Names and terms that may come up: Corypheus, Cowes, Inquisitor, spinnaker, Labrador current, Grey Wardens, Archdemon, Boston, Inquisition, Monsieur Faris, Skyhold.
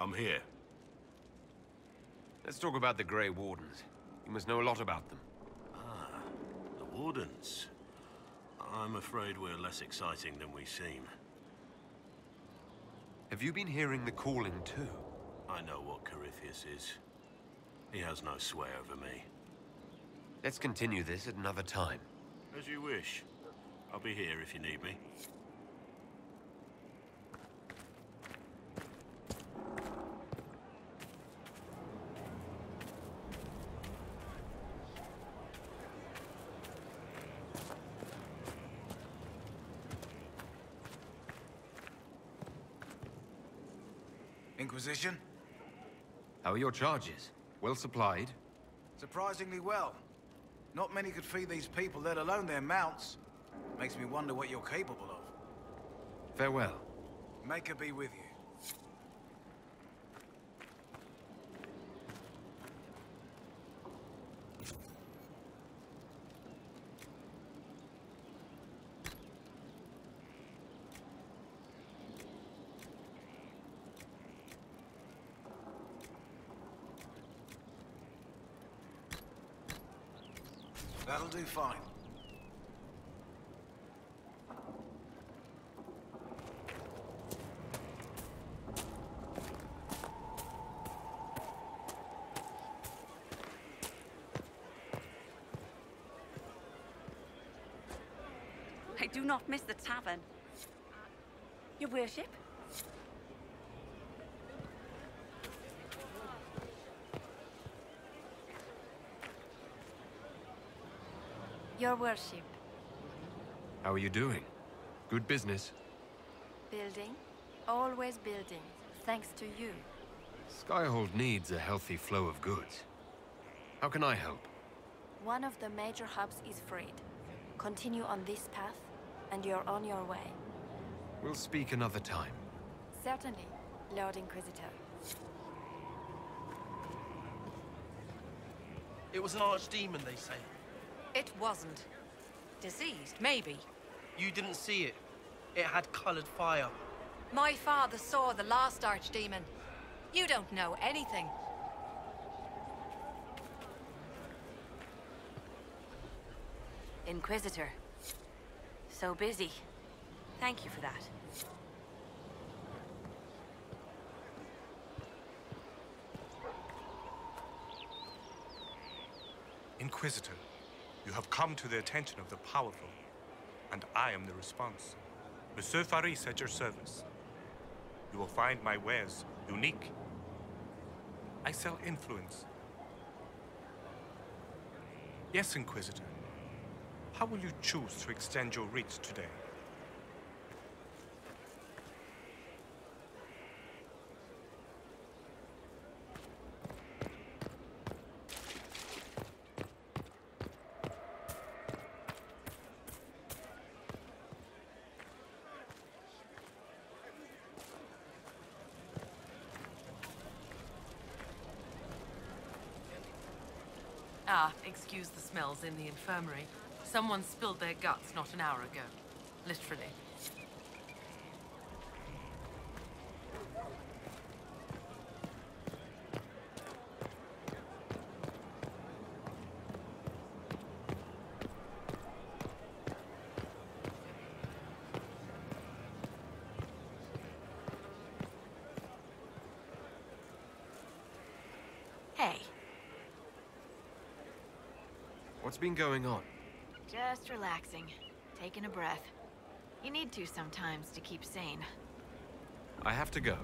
I'm here. Let's talk about the Grey Wardens. You must know a lot about them. Ah, the Wardens. I'm afraid we're less exciting than we seem. Have you been hearing the calling too? I know what Corypheus is. He has no sway over me. Let's continue this at another time. As you wish. I'll be here if you need me. Inquisition? How are your charges? Well supplied? Surprisingly well. Not many could feed these people, let alone their mounts. Makes me wonder what you're capable of. Farewell. May her be with you. That'll do fine. I do not miss the tavern. Your worship? Your worship. How are you doing? Good business? Building. Always building. Thanks to you. Skyhold needs a healthy flow of goods. How can I help? One of the major hubs is freed. Continue on this path, and you're on your way. We'll speak another time. Certainly, Lord Inquisitor. It was an archdemon, they say. It wasn't. Diseased, maybe. You didn't see it. It had colored fire. My father saw the last archdemon. You don't know anything. Inquisitor. So busy. Thank you for that. Inquisitor. You have come to the attention of the powerful, and I am the response. Monsieur Faris at your service. You will find my wares unique. I sell influence. Yes, Inquisitor. How will you choose to extend your reach today? Ah, excuse the smells in the infirmary. Someone spilled their guts not an hour ago. Literally. Hey. What's been going on? Just relaxing, taking a breath. You need to sometimes to keep sane. I have to go.